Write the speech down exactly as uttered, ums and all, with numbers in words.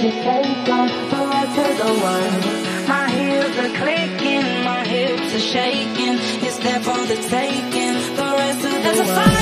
to take on forever the one. My heels are clicking, my hips are shaking. It's there for the taking, the rest of the world.